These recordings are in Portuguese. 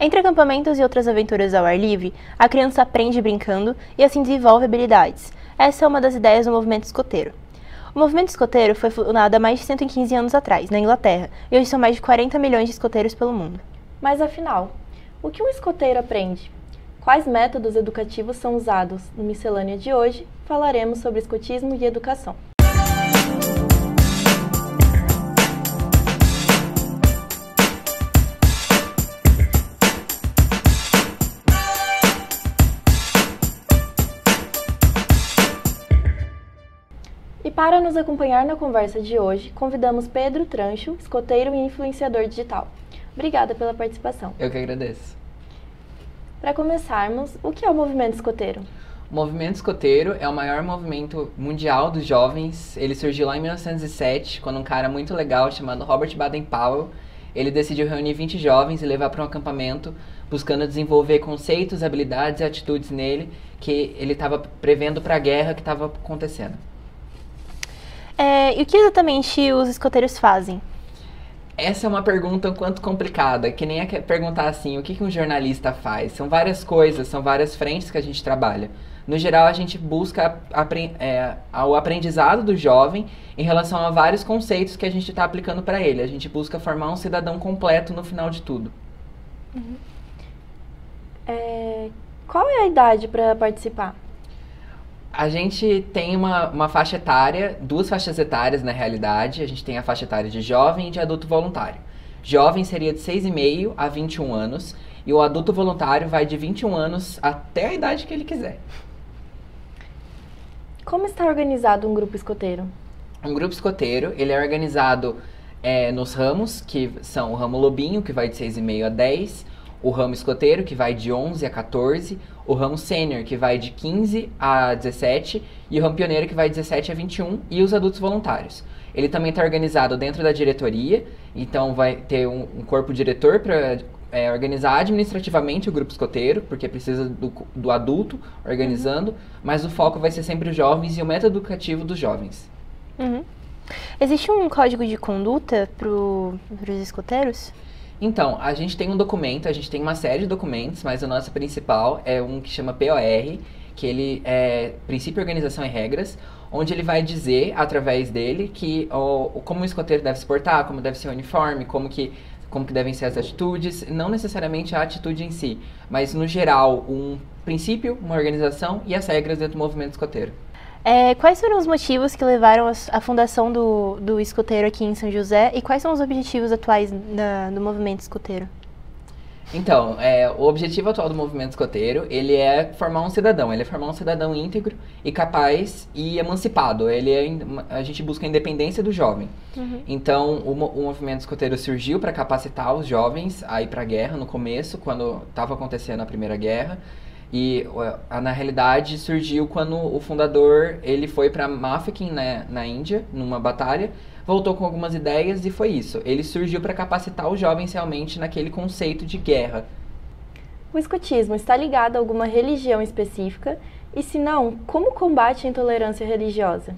Entre acampamentos e outras aventuras ao ar livre, a criança aprende brincando e assim desenvolve habilidades. Essa é uma das ideias do movimento escoteiro. O movimento escoteiro foi fundado há mais de 115 anos atrás, na Inglaterra, e hoje são mais de 40 milhões de escoteiros pelo mundo. Mas afinal, o que um escoteiro aprende? Quais métodos educativos são usados? No Miscelânea de hoje, falaremos sobre escotismo e educação. E para nos acompanhar na conversa de hoje, convidamos Pedro Trancho, escoteiro e influenciador digital. Obrigada pela participação. Eu que agradeço. Para começarmos, o que é o movimento escoteiro? O movimento escoteiro é o maior movimento mundial dos jovens. Ele surgiu lá em 1907, quando um cara muito legal chamado Robert Baden-Powell, ele decidiu reunir 20 jovens e levar para um acampamento, buscando desenvolver conceitos, habilidades e atitudes nele, que ele estava prevendo para a guerra que estava acontecendo. E o que exatamente os escoteiros fazem? Essa é uma pergunta um tanto complicada, que nem é perguntar assim, o que um jornalista faz? São várias coisas, são várias frentes que a gente trabalha. No geral, a gente busca o aprendizado do jovem em relação a vários conceitos que a gente está aplicando para ele. A gente busca formar um cidadão completo no final de tudo. Uhum. Qual é a idade para participar? A gente tem uma faixa etária, duas faixas etárias na realidade. A gente tem a faixa etária de jovem e de adulto voluntário. Jovem seria de 6,5 a 21 anos e o adulto voluntário vai de 21 anos até a idade que ele quiser. Como está organizado um grupo escoteiro? Um grupo escoteiro, ele é organizado nos ramos, que são o ramo lobinho, que vai de 6,5 a 10, o ramo escoteiro, que vai de 11 a 14, o ramo sênior, que vai de 15 a 17, e o ramo pioneiro, que vai de 17 a 21, e os adultos voluntários. Ele também está organizado dentro da diretoria, então vai ter um corpo diretor para organizar administrativamente o grupo escoteiro, porque precisa do adulto organizando, mas o foco vai ser sempre os jovens e o método educativo dos jovens. Uhum. Existe um código de conduta para os escoteiros? Então, a gente tem um documento, a gente tem uma série de documentos, mas o nosso principal é um que chama P.O.R., que ele é Princípio, Organização e Regras, onde ele vai dizer, através dele, que como o escoteiro deve se portar, como deve ser o uniforme, como que devem ser as atitudes, não necessariamente a atitude em si, mas no geral, um princípio, uma organização e as regras dentro do movimento escoteiro. Quais foram os motivos que levaram à fundação do escoteiro aqui em São José e quais são os objetivos atuais do movimento escoteiro? Então, o objetivo atual do movimento escoteiro, ele é formar um cidadão. Ele é formar um cidadão íntegro e capaz e emancipado. A gente busca a independência do jovem. Uhum. Então, o movimento escoteiro surgiu para capacitar os jovens a ir para a guerra no começo, quando estava acontecendo a Primeira Guerra. E, na realidade, surgiu quando o fundador, ele foi para Mafeking, na Índia, numa batalha, voltou com algumas ideias e foi isso. Ele surgiu para capacitar os jovens realmente naquele conceito de guerra. O escotismo está ligado a alguma religião específica? E se não, como combate a intolerância religiosa?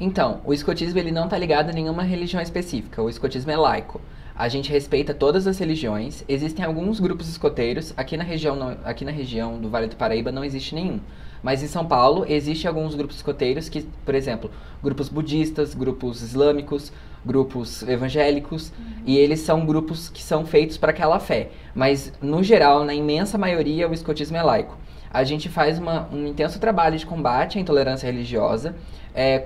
Então, o escotismo ele não está ligado a nenhuma religião específica. O escotismo é laico. A gente respeita todas as religiões. Existem alguns grupos escoteiros. Aqui na região do Vale do Paraíba não existe nenhum. Mas em São Paulo existem alguns grupos escoteiros que, por exemplo, grupos budistas, grupos islâmicos, grupos evangélicos. Uhum. E eles são grupos que são feitos para aquela fé. Mas, no geral, na imensa maioria, o escotismo é laico. A gente faz um intenso trabalho de combate à intolerância religiosa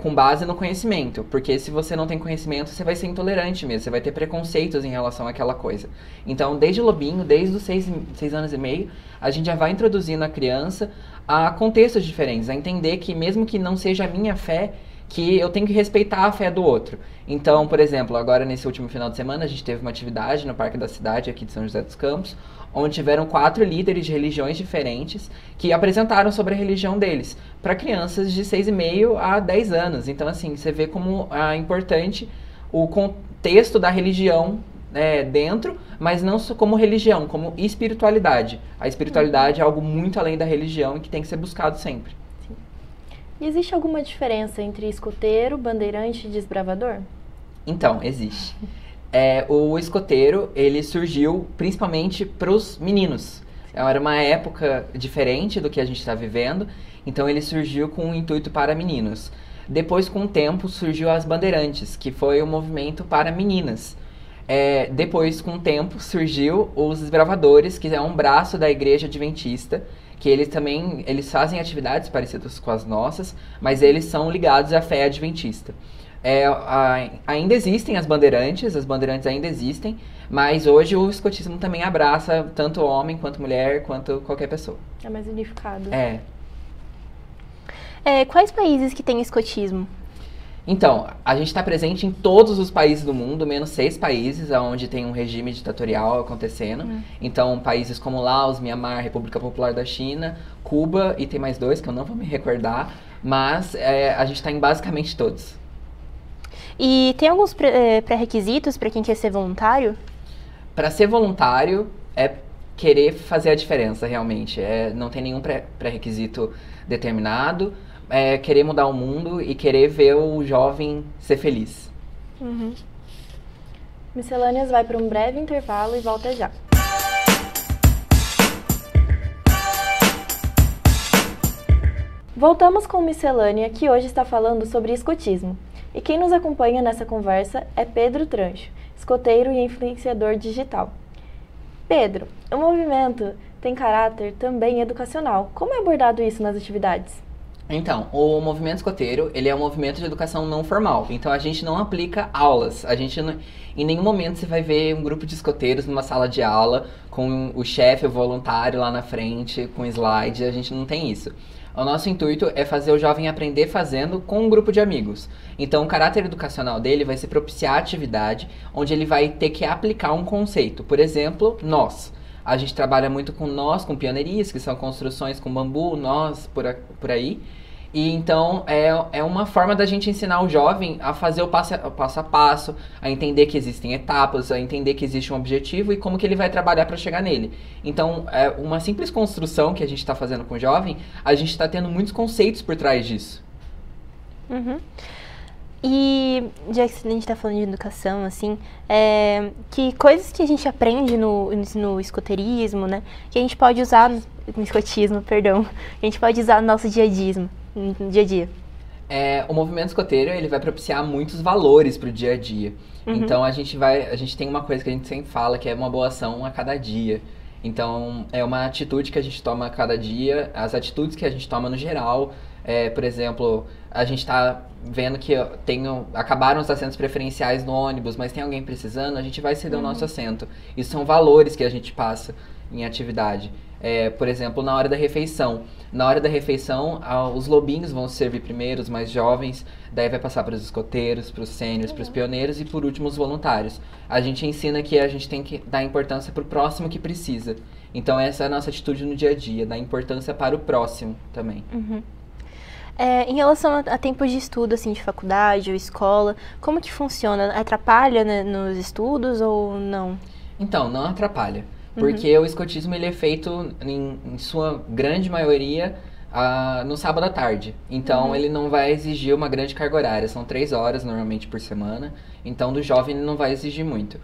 com base no conhecimento, porque se você não tem conhecimento, você vai ser intolerante mesmo, você vai ter preconceitos em relação àquela coisa. Então, desde o lobinho, desde os 6 anos e meio, a gente já vai introduzindo a criança a contextos diferentes, a entender que mesmo que não seja a minha fé, que eu tenho que respeitar a fé do outro. Então, por exemplo, agora nesse último final de semana, a gente teve uma atividade no Parque da Cidade, aqui de São José dos Campos, onde tiveram 4 líderes de religiões diferentes que apresentaram sobre a religião deles, para crianças de 6,5 a 10 anos. Então, assim, você vê como é importante o contexto da religião dentro, mas não só como religião, como espiritualidade. A espiritualidade é algo muito além da religião e que tem que ser buscado sempre. E existe alguma diferença entre escoteiro, bandeirante e desbravador? Então, existe. o escoteiro, ele surgiu principalmente para os meninos. Era uma época diferente do que a gente está vivendo, então ele surgiu com um intuito para meninos. Depois, com o tempo, surgiu as bandeirantes, que foi um movimento para meninas. Depois, com o tempo, surgiu os desbravadores, que é um braço da Igreja Adventista, que eles também fazem atividades parecidas com as nossas, mas eles são ligados à fé adventista. Ainda existem as bandeirantes ainda existem, mas hoje o escotismo também abraça tanto homem, quanto mulher, quanto qualquer pessoa. É mais unificado. Quais países que têm escotismo? Então, a gente está presente em todos os países do mundo, menos 6 países, onde tem um regime ditatorial acontecendo. Então, países como Laos, Mianmar, República Popular da China, Cuba, e tem mais 2 que eu não vou me recordar, mas a gente está em basicamente todos. E tem alguns pré-requisitos para quem quer ser voluntário? Para ser voluntário é querer fazer a diferença, realmente. Não tem nenhum pré-requisito determinado. É querer mudar o mundo e querer ver o jovem ser feliz. Miscelâneas vai para um breve intervalo e volta já. Voltamos com Miscelânea, que hoje está falando sobre escotismo. E quem nos acompanha nessa conversa é Pedro Trancho, escoteiro e influenciador digital. Pedro, o movimento tem caráter também educacional. Como é abordado isso nas atividades? Então, o movimento escoteiro, ele é um movimento de educação não formal. Então, a gente não aplica aulas. A gente não, em nenhum momento você vai ver um grupo de escoteiros numa sala de aula com o chefe, o voluntário lá na frente, com slide. A gente não tem isso. O nosso intuito é fazer o jovem aprender fazendo com um grupo de amigos. Então, o caráter educacional dele vai ser propiciar a atividade onde ele vai ter que aplicar um conceito. Por exemplo, nós. A gente trabalha muito com nós, com pionerias, que são construções com bambu, nós, por aí. E então é uma forma da gente ensinar o jovem a fazer o passo a passo, a entender que existem etapas, a entender que existe um objetivo e como que ele vai trabalhar para chegar nele. Então, é uma simples construção que a gente está fazendo com o jovem, a gente está tendo muitos conceitos por trás disso. E já que a gente está falando de educação, assim, que coisas que a gente aprende no escoteirismo, né, que a gente pode usar no escotismo, perdão, que a gente pode usar no nosso dia a dia. O movimento escoteiro, ele vai propiciar muitos valores para o dia a dia. Então a gente tem uma coisa que a gente sempre fala, que é uma boa ação a cada dia. Então é uma atitude que a gente toma a cada dia, as atitudes que a gente toma no geral. Por exemplo, a gente está vendo que acabaram os assentos preferenciais no ônibus, mas tem alguém precisando, a gente vai ceder o nosso assento. Isso são valores que a gente passa em atividade. Por exemplo, na hora da refeição. Na hora da refeição, os lobinhos vão servir primeiro, os mais jovens, daí vai passar para os escoteiros, para os sêniores, para os pioneiros e por último os voluntários. A gente ensina que a gente tem que dar importância para o próximo que precisa. Então essa é a nossa atitude no dia a dia, dar importância para o próximo também. Em relação a tempos de estudo, assim, de faculdade ou escola, como que funciona? Atrapalha, né, nos estudos ou não? Então, não atrapalha, porque o escotismo ele é feito, em sua grande maioria, no sábado à tarde. Então, ele não vai exigir uma grande carga horária, são 3 horas normalmente por semana, então do jovem ele não vai exigir muito.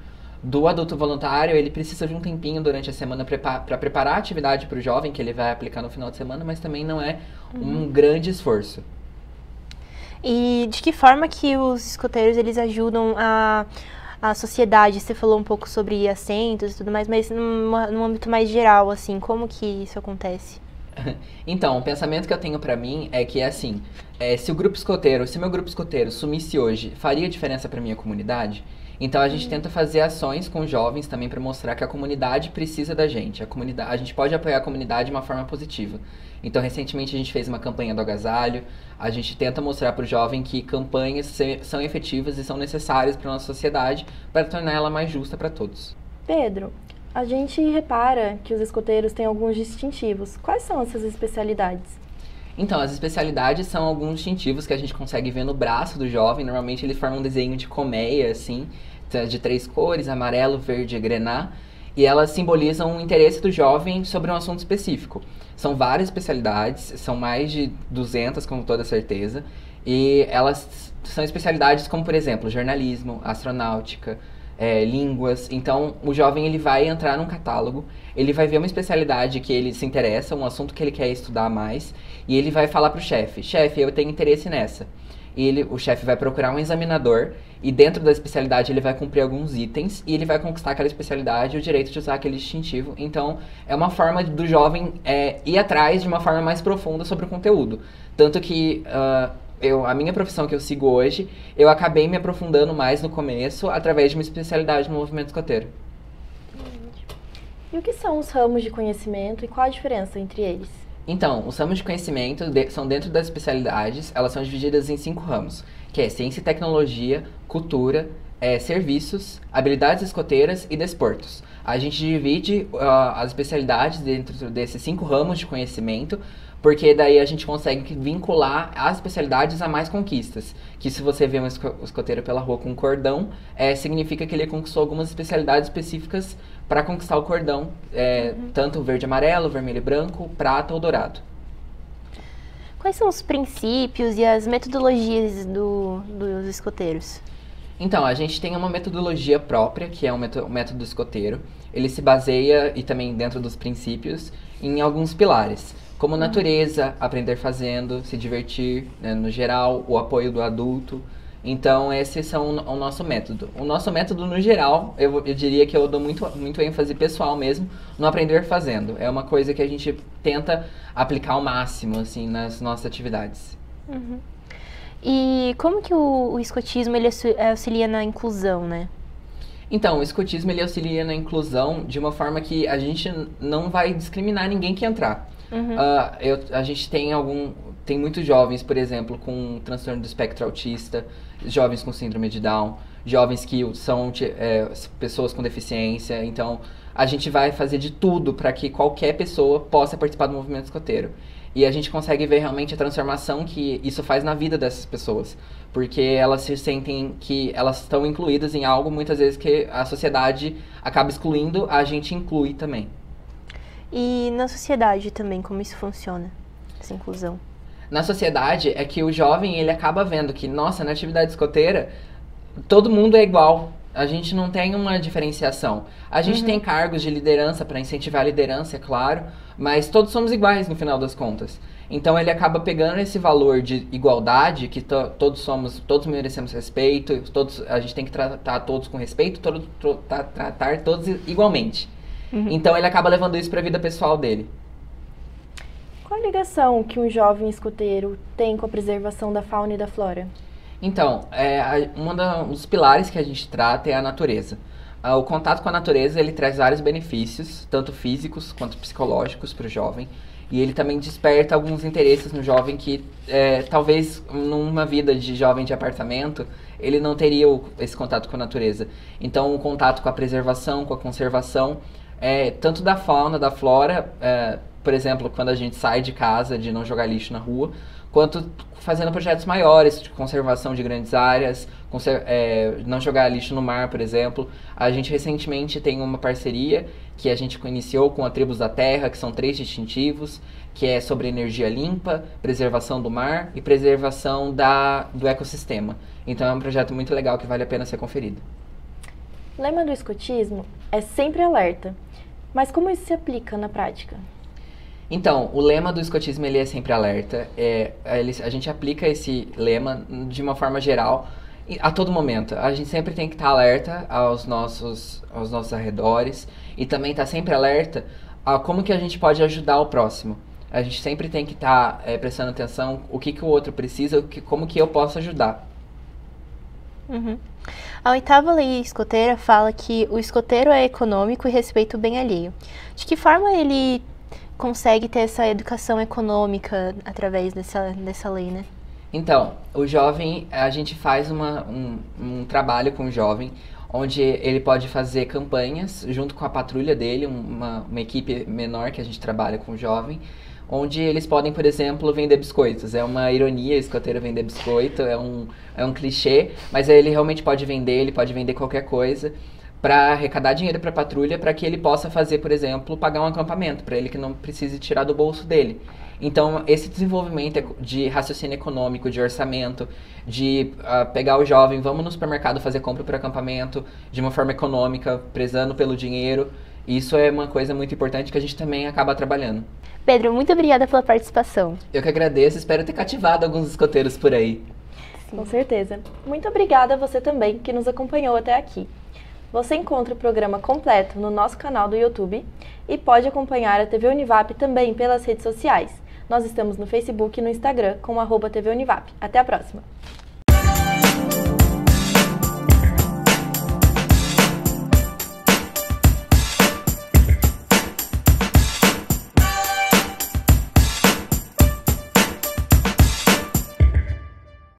Do adulto voluntário, ele precisa de um tempinho durante a semana para preparar a atividade para o jovem, que ele vai aplicar no final de semana, mas também não é um grande esforço. E de que forma que os escoteiros, eles ajudam a sociedade? Você falou um pouco sobre assentos e tudo mais, mas num âmbito mais geral, assim, como que isso acontece? Então, o pensamento que eu tenho pra mim é que, assim, se meu grupo escoteiro sumisse hoje, faria diferença pra minha comunidade? Então a gente tenta fazer ações com jovens também para mostrar que a comunidade precisa da gente. A gente pode apoiar a comunidade de uma forma positiva. Então recentemente a gente fez uma campanha do agasalho. A gente tenta mostrar para o jovem que campanhas são efetivas e são necessárias para a nossa sociedade para tornar ela mais justa para todos. Pedro, a gente repara que os escoteiros têm alguns distintivos. Quais são essas especialidades? Então, as especialidades são alguns distintivos que a gente consegue ver no braço do jovem. Normalmente ele forma um desenho de colmeia, assim, de 3 cores, amarelo, verde e grená. E elas simbolizam o interesse do jovem sobre um assunto específico. São várias especialidades, são mais de 200 com toda certeza. E elas são especialidades como, por exemplo, jornalismo, astronáutica, línguas. Então, o jovem ele vai entrar num catálogo, ele vai ver uma especialidade que ele se interessa, um assunto que ele quer estudar mais, e ele vai falar pro chefe: chefe, eu tenho interesse nessa. E o chefe vai procurar um examinador, e dentro da especialidade ele vai cumprir alguns itens, e ele vai conquistar aquela especialidade e o direito de usar aquele distintivo. Então, é uma forma do jovem ir atrás de uma forma mais profunda sobre o conteúdo. Tanto que a minha profissão que eu sigo hoje, eu acabei me aprofundando mais no começo através de uma especialidade no movimento escoteiro. E o que são os ramos de conhecimento e qual a diferença entre eles? Então, os ramos de conhecimento são dentro das especialidades, elas são divididas em 5 ramos, que é ciência e tecnologia, cultura, serviços, habilidades escoteiras e desportos. A gente divide as especialidades dentro desses 5 ramos de conhecimento, porque daí a gente consegue vincular as especialidades a mais conquistas. Que se você vê um escoteiro pela rua com um cordão, significa que ele conquistou algumas especialidades específicas para conquistar o cordão, tanto o verde e amarelo, vermelho e branco, prata ou dourado. Quais são os princípios e as metodologias dos escoteiros? Então, a gente tem uma metodologia própria, que é o método escoteiro. Ele se baseia, e também dentro dos princípios, em alguns pilares. Como natureza, aprender fazendo, se divertir, né, no geral, o apoio do adulto. Então, esses são o nosso método. O nosso método, no geral, eu diria que eu dou muito ênfase pessoal mesmo no aprender fazendo. É uma coisa que a gente tenta aplicar ao máximo, assim, nas nossas atividades. Uhum. E como que o escotismo ele auxilia na inclusão, né? Então, o escotismo ele auxilia na inclusão de uma forma que a gente não vai discriminar ninguém que entrar. Uhum. A gente tem muitos jovens, por exemplo, com transtorno do espectro autista, jovens com síndrome de Down, jovens que são pessoas com deficiência. Então, a gente vai fazer de tudo para que qualquer pessoa possa participar do movimento escoteiro. E a gente consegue ver realmente a transformação que isso faz na vida dessas pessoas. Porque elas se sentem que elas estão incluídas em algo, muitas vezes, que a sociedade acaba excluindo, a gente inclui também. E na sociedade também, como isso funciona, essa inclusão? Na sociedade é que o jovem, ele acaba vendo que, nossa, na atividade escoteira, todo mundo é igual. A gente não tem uma diferenciação. A gente tem cargos de liderança para incentivar a liderança, é claro, mas todos somos iguais no final das contas. Então ele acaba pegando esse valor de igualdade, que todos merecemos respeito, a gente tem que tratar todos com respeito, tratar todos igualmente. Uhum. Então ele acaba levando isso para a vida pessoal dele. Qual a ligação que um jovem escoteiro tem com a preservação da fauna e da flora? Então, um dos pilares que a gente trata é a natureza. O contato com a natureza, ele traz vários benefícios, tanto físicos quanto psicológicos para o jovem. E ele também desperta alguns interesses no jovem que, talvez, numa vida de jovem de apartamento, ele não teria esse contato com a natureza. Então, o contato com a preservação, com a conservação, tanto da fauna, da flora, por exemplo, quando a gente sai de casa, de não jogar lixo na rua, quanto fazendo projetos maiores de conservação de grandes áreas, não jogar lixo no mar, por exemplo. A gente recentemente tem uma parceria que a gente iniciou com a Tribos da Terra, que são 3 distintivos, que é sobre energia limpa, preservação do mar e preservação do ecossistema. Então é um projeto muito legal que vale a pena ser conferido. O lema do escotismo é sempre alerta, mas como isso se aplica na prática? Então, o lema do escotismo ele é sempre alerta. A gente aplica esse lema de uma forma geral a todo momento. A gente sempre tem que estar alerta aos nossos arredores e também estar sempre alerta a como que a gente pode ajudar o próximo. A gente sempre tem que estar prestando atenção o que o outro precisa, como que eu posso ajudar. Uhum. A 8ª lei escoteira fala que o escoteiro é econômico e respeita o bem alheio. De que forma ele consegue ter essa educação econômica através dessa lei, né? Então, o jovem, a gente faz um trabalho com o jovem, onde ele pode fazer campanhas junto com a patrulha dele, uma equipe menor que a gente trabalha com o jovem, onde eles podem, por exemplo, vender biscoitos. É uma ironia escoteiro vender biscoito, é um clichê, mas ele realmente pode vender qualquer coisa. para arrecadar dinheiro para a patrulha, para que ele possa fazer, por exemplo, pagar um acampamento, para ele que não precise tirar do bolso dele. Então, esse desenvolvimento de raciocínio econômico, de orçamento, de pegar o jovem, vamos no supermercado fazer compra para acampamento, de uma forma econômica, prezando pelo dinheiro, isso é uma coisa muito importante que a gente também acaba trabalhando. Pedro, muito obrigada pela participação. Eu que agradeço, espero ter cativado alguns escoteiros por aí. Sim. Com certeza. Muito obrigada a você também, que nos acompanhou até aqui. Você encontra o programa completo no nosso canal do YouTube e pode acompanhar a TV Univap também pelas redes sociais. Nós estamos no Facebook e no Instagram com @TV Univap. Até a próxima!